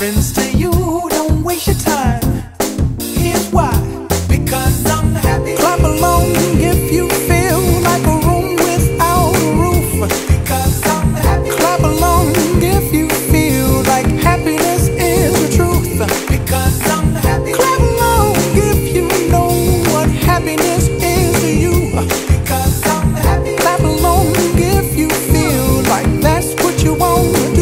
difference to you. Don't waste your time. Here's why. Because I'm happy. Clap along if you feel like a room without a roof. Because I'm happy. Clap along if you feel like happiness is the truth. Because I'm happy. Clap along if you know what happiness is to you. Because I'm happy. Clap along if you feel like that's what you want to do.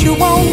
You won't.